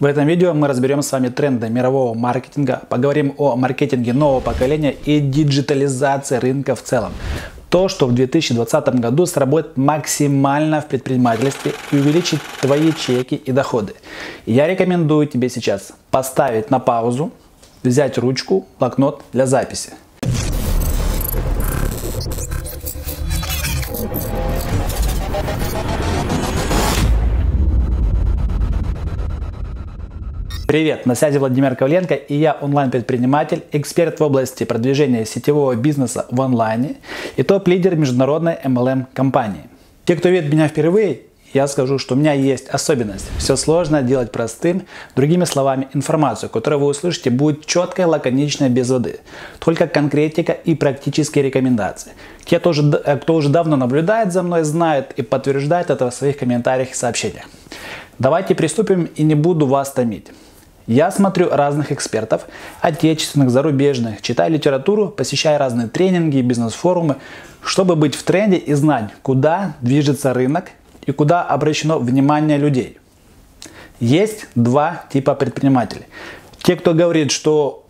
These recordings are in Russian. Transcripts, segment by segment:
В этом видео мы разберем с вами тренды мирового маркетинга, поговорим о маркетинге нового поколения и диджитализации рынка в целом. То, что в 2020 году сработает максимально в предпринимательстве и увеличит твои чеки и доходы. Я рекомендую тебе сейчас поставить на паузу, взять ручку, блокнот для записи. Привет, на связи Владимир Коваленко, и я онлайн-предприниматель, эксперт в области продвижения сетевого бизнеса в онлайне и топ-лидер международной MLM-компании. Те, кто видит меня впервые, я скажу, что у меня есть особенность. Все сложно делать простым, другими словами, информацию, которую вы услышите, будет четкой, лаконичной, без воды. Только конкретика и практические рекомендации. Те, кто уже давно наблюдает за мной, знают и подтверждают это в своих комментариях и сообщениях. Давайте приступим, и не буду вас томить. Я смотрю разных экспертов, отечественных, зарубежных, читаю литературу, посещаю разные тренинги и бизнес-форумы, чтобы быть в тренде и знать, куда движется рынок и куда обращено внимание людей. Есть два типа предпринимателей. Те, кто говорит, что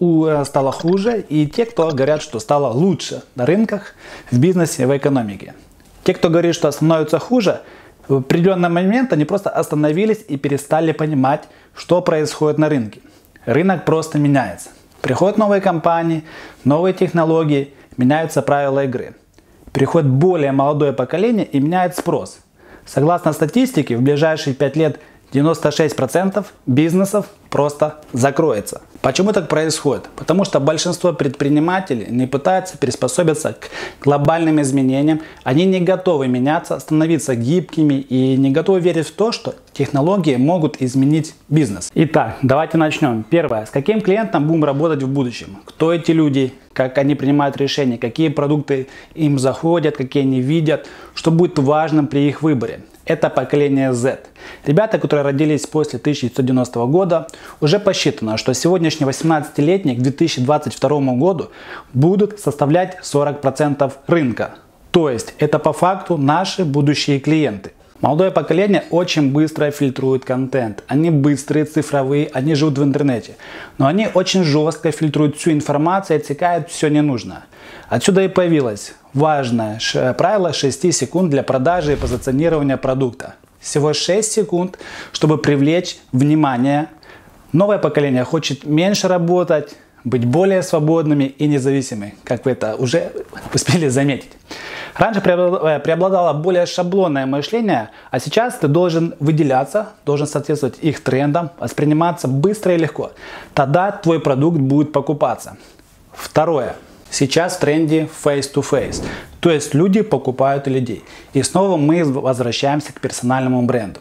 стало хуже, и те, кто говорят, что стало лучше на рынках, в бизнесе, в экономике. Те, кто говорит, что становится хуже, в определенный момент они просто остановились и перестали понимать, что происходит на рынке. Рынок просто меняется. Приходят новые компании, новые технологии, меняются правила игры. Приходит более молодое поколение и меняет спрос. Согласно статистике, в ближайшие 5 лет 96% бизнесов просто закроется. Почему так происходит? Потому что большинство предпринимателей не пытаются приспособиться к глобальным изменениям, они не готовы меняться, становиться гибкими и не готовы верить в то, что технологии могут изменить бизнес. Итак, давайте начнем. Первое. С каким клиентом будем работать в будущем? Кто эти люди? Как они принимают решения? Какие продукты им заходят? Какие они видят? Что будет важным при их выборе? Это поколение Z. Ребята, которые родились после 1990 года, уже посчитано, что сегодняшний 18-летний к 2022 году будут составлять 40% рынка. То есть это по факту наши будущие клиенты. Молодое поколение очень быстро фильтрует контент. Они быстрые, цифровые, они живут в интернете. Но они очень жестко фильтруют всю информацию и отсекают все ненужное. Отсюда и появилось важное правило 6 секунд для продажи и позиционирования продукта. Всего 6 секунд, чтобы привлечь внимание. Новое поколение хочет меньше работать, быть более свободными и независимыми, как вы это уже успели заметить. Раньше преобладало более шаблонное мышление, а сейчас ты должен выделяться, должен соответствовать их трендам, восприниматься быстро и легко. Тогда твой продукт будет покупаться. Второе. Сейчас в тренде face-to-face, то есть люди покупают людей. И снова мы возвращаемся к персональному бренду.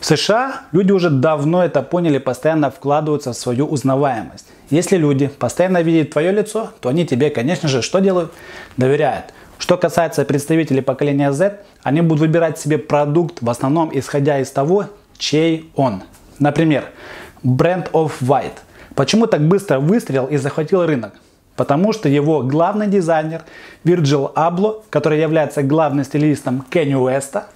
В США люди уже давно это поняли, постоянно вкладываются в свою узнаваемость. Если люди постоянно видят твое лицо, то они тебе, конечно же, что делают? Доверяют. Что касается представителей поколения Z, они будут выбирать себе продукт в основном исходя из того, чей он. Например, бренд Off-White. Почему так быстро выстрелил и захватил рынок? Потому что его главный дизайнер Вирджил Абло, который является главным стилистом Канье Уэста,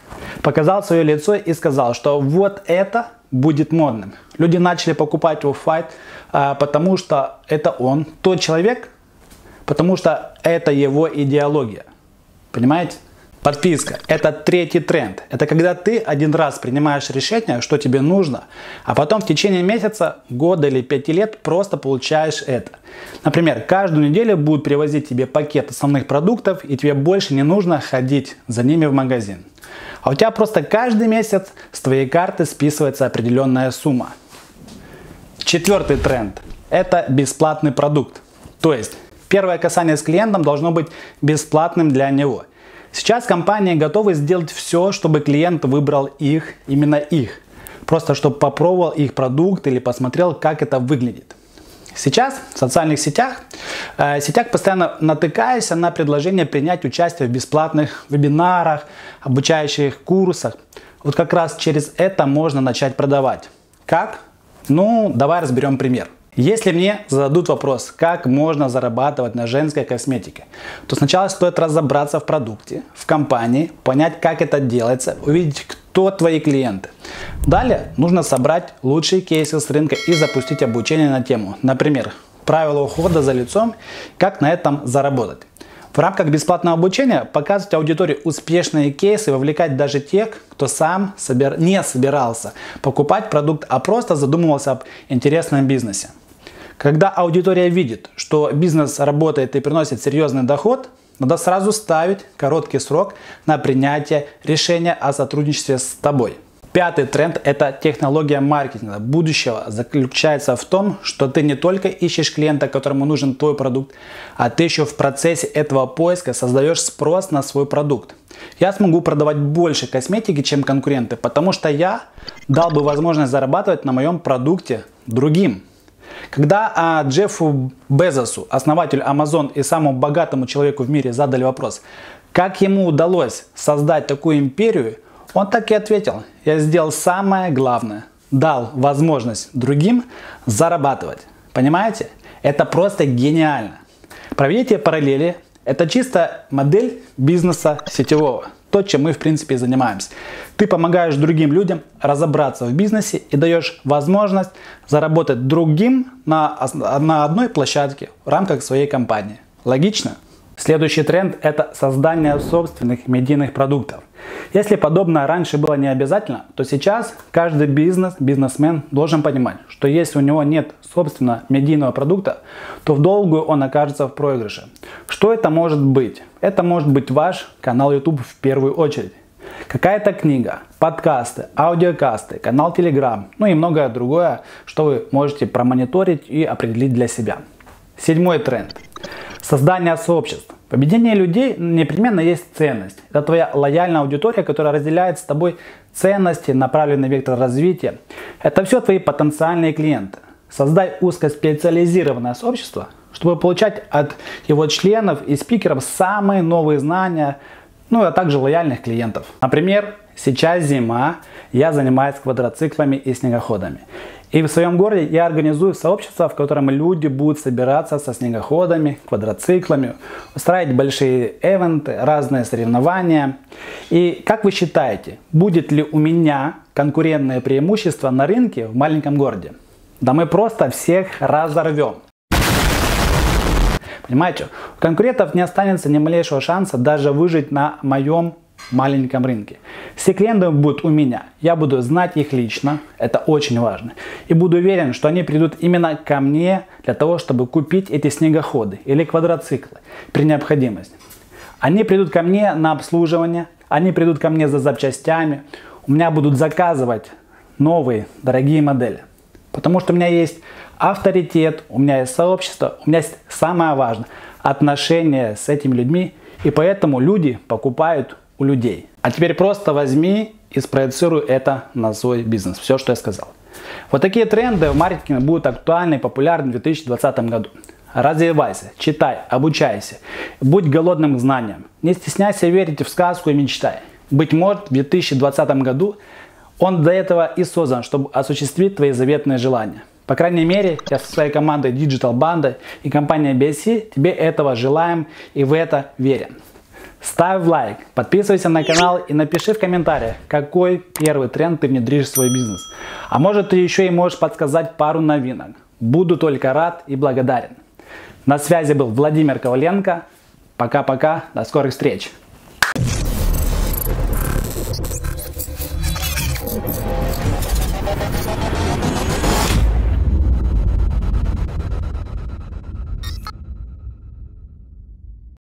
показал свое лицо и сказал, что вот это будет модным. Люди начали покупать Off-White, потому что это он, тот человек, потому что это его идеология. Понимаете? Подписка – это третий тренд. Это когда ты один раз принимаешь решение, что тебе нужно, а потом в течение месяца, года или 5 лет просто получаешь это. Например, каждую неделю будут привозить тебе пакет основных продуктов, и тебе больше не нужно ходить за ними в магазин. А у тебя просто каждый месяц с твоей карты списывается определенная сумма. Четвертый тренд – это бесплатный продукт. То есть первое касание с клиентом должно быть бесплатным для него. Сейчас компании готовы сделать все, чтобы клиент выбрал их, именно их. Просто чтобы попробовал их продукт или посмотрел, как это выглядит. Сейчас в социальных сетях постоянно натыкаешься на предложение принять участие в бесплатных вебинарах, обучающих курсах. Вот как раз через это можно начать продавать. Как? Ну, давай разберем пример. Если мне зададут вопрос, как можно зарабатывать на женской косметике, то сначала стоит разобраться в продукте, в компании, понять, как это делается, увидеть, кто твои клиенты. Далее нужно собрать лучшие кейсы с рынка и запустить обучение на тему. Например, правила ухода за лицом, как на этом заработать. В рамках бесплатного обучения показывать аудитории успешные кейсы, вовлекать даже тех, кто сам не собирался покупать продукт, а просто задумывался об интересном бизнесе. Когда аудитория видит, что бизнес работает и приносит серьезный доход, надо сразу ставить короткий срок на принятие решения о сотрудничестве с тобой. Пятый тренд – это технология маркетинга будущего. Заключается в том, что ты не только ищешь клиента, которому нужен твой продукт, а ты еще в процессе этого поиска создаешь спрос на свой продукт. Я смогу продавать больше косметики, чем конкуренты, потому что я дал бы возможность зарабатывать на моем продукте другим. Когда Джеффу Безосу, основателю Amazon и самому богатому человеку в мире, задали вопрос, как ему удалось создать такую империю, он так и ответил: я сделал самое главное, дал возможность другим зарабатывать. Понимаете? Это просто гениально. Проведите параллели. Это чисто модель бизнеса сетевого. То, чем мы в принципе и занимаемся. Ты помогаешь другим людям разобраться в бизнесе и даешь возможность заработать другим на одной площадке в рамках своей компании. Логично? Следующий тренд – это создание собственных медийных продуктов. Если подобное раньше было не обязательно, то сейчас каждый бизнесмен должен понимать, что если у него нет собственного медийного продукта, то в долгую он окажется в проигрыше. Что это может быть? Это может быть ваш канал YouTube в первую очередь. Какая-то книга, подкасты, аудиокасты, канал Telegram, ну и многое другое, что вы можете промониторить и определить для себя. Седьмой тренд. Создание сообществ. В объединении людей непременно есть ценность. Это твоя лояльная аудитория, которая разделяет с тобой ценности, направленный вектор развития. Это все твои потенциальные клиенты. Создай узкоспециализированное сообщество, чтобы получать от его членов и спикеров самые новые знания, ну а также лояльных клиентов. Например, сейчас зима, я занимаюсь квадроциклами и снегоходами. И в своем городе я организую сообщество, в котором люди будут собираться со снегоходами, квадроциклами, устраивать большие эвенты, разные соревнования. И как вы считаете, будет ли у меня конкурентное преимущество на рынке в маленьком городе? Да мы просто всех разорвем. Понимаете, у конкурентов не останется ни малейшего шанса даже выжить на моем маленьком рынке. Все клиенты будут у меня. Я буду знать их лично. Это очень важно. И буду уверен, что они придут именно ко мне для того, чтобы купить эти снегоходы или квадроциклы при необходимости. Они придут ко мне на обслуживание. Они придут ко мне за запчастями. У меня будут заказывать новые дорогие модели. Потому что у меня есть авторитет, у меня есть сообщество, у меня есть самое важное отношение с этими людьми. И поэтому люди покупают у людей. А теперь просто возьми и спроецируй это на свой бизнес. Все, что я сказал. Вот такие тренды в маркетинге будут актуальны и популярны в 2020 году. Развивайся, читай, обучайся, будь голодным к знаниям. Не стесняйся верить в сказку и мечтай. Быть может, в 2020 году он для этого и создан, чтобы осуществить твои заветные желания. По крайней мере, я со своей командой Digital Banda и компанией BSC тебе этого желаем и в это верим. Ставь лайк, подписывайся на канал и напиши в комментариях, какой первый тренд ты внедришь в свой бизнес. А может, ты еще и можешь подсказать пару новинок. Буду только рад и благодарен. На связи был Владимир Коваленко. Пока-пока, до скорых встреч.